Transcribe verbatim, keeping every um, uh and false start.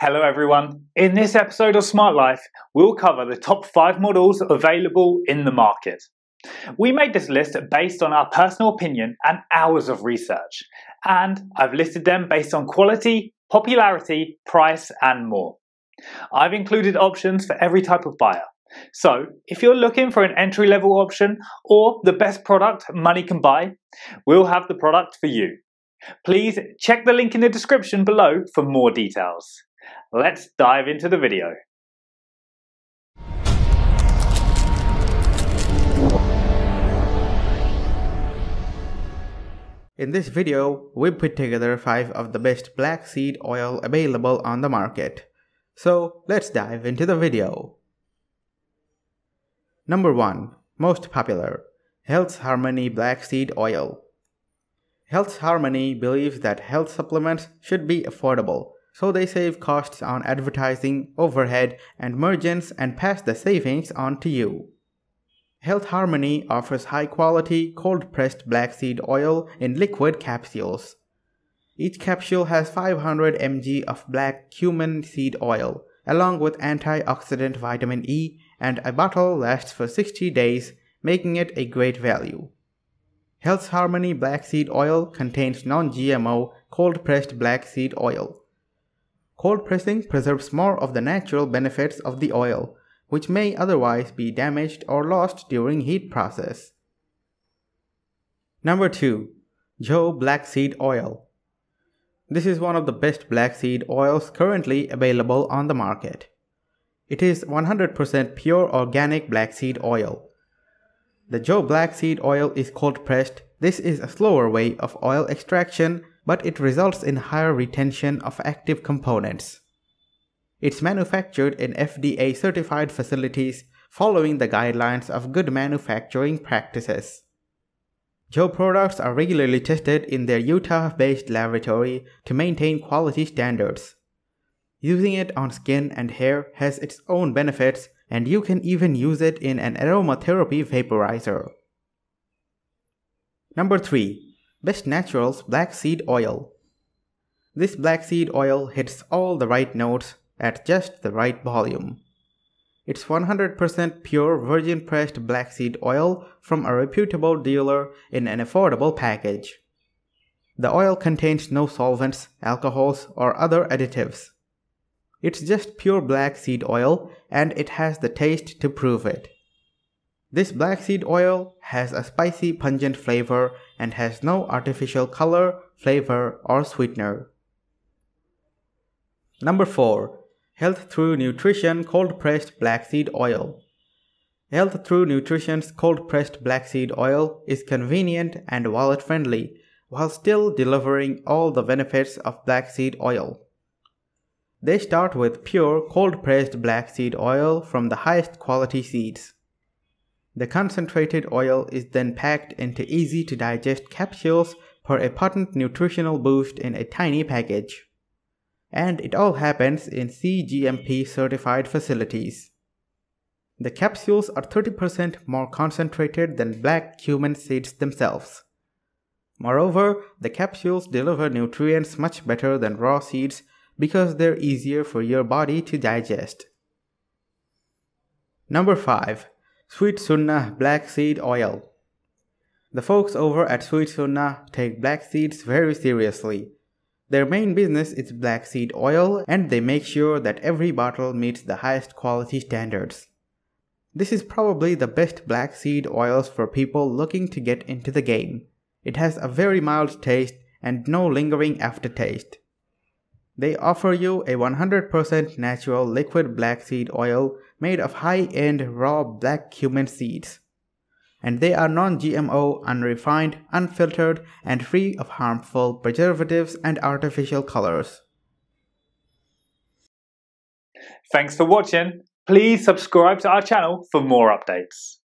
Hello everyone. In this episode of Smart Life, we'll cover the top five models available in the market. We made this list based on our personal opinion and hours of research, and I've listed them based on quality, popularity, price, and more. I've included options for every type of buyer. So if you're looking for an entry-level option or the best product money can buy, we'll have the product for you. Please check the link in the description below for more details. Let's dive into the video. In this video, we put together five of the best black seed oil available on the market. So let's dive into the video. Number one. Most popular. Healths Harmony Black Seed Oil. Healths Harmony believes that health supplements should be affordable, so they save costs on advertising, overhead, and margins and pass the savings on to you. Healths Harmony offers high-quality, cold-pressed black seed oil in liquid capsules. Each capsule has five hundred milligrams of black cumin seed oil, along with antioxidant vitamin E, and a bottle lasts for sixty days, making it a great value. Healths Harmony Black Seed Oil contains non-G M O cold-pressed black seed oil. Cold pressing preserves more of the natural benefits of the oil, which may otherwise be damaged or lost during heat process. Number two. Zhou Black Seed Oil. This is one of the best black seed oils currently available on the market. It is one hundred percent pure organic black seed oil. The Zhou black seed oil is cold pressed. This is a slower way of oil extraction, but it results in higher retention of active components. It's manufactured in F D A certified facilities following the guidelines of good manufacturing practices. Zhou products are regularly tested in their Utah-based laboratory to maintain quality standards. Using it on skin and hair has its own benefits, and you can even use it in an aromatherapy vaporizer. Number three. Best Naturals Black Seed Oil. This black seed oil hits all the right notes at just the right volume. It's one hundred percent pure virgin pressed black seed oil from a reputable dealer in an affordable package. The oil contains no solvents, alcohols, or other additives. It's just pure black seed oil, and it has the taste to prove it. This black seed oil has a spicy, pungent flavor and has no artificial color, flavor, or sweetener. Number four. Health Thru Nutrition Cold Pressed Black Seed Oil. Health Thru Nutrition's cold pressed black seed oil is convenient and wallet friendly, while still delivering all the benefits of black seed oil. They start with pure, cold-pressed black seed oil from the highest quality seeds. The concentrated oil is then packed into easy-to-digest capsules for a potent nutritional boost in a tiny package. And it all happens in C G M P-certified facilities. The capsules are thirty percent more concentrated than black cumin seeds themselves. Moreover, the capsules deliver nutrients much better than raw seeds, because they're easier for your body to digest. Number five. Sweet Sunnah Black Seed Oil. The folks over at Sweet Sunnah take black seeds very seriously. Their main business is black seed oil, and they make sure that every bottle meets the highest quality standards. This is probably the best black seed oils for people looking to get into the game. It has a very mild taste and no lingering aftertaste. They offer you a one hundred percent natural liquid black seed oil made of high-end raw black cumin seeds. And they are non-G M O, unrefined, unfiltered, and free of harmful preservatives and artificial colors. Thanks for watching. Please subscribe to our channel for more updates.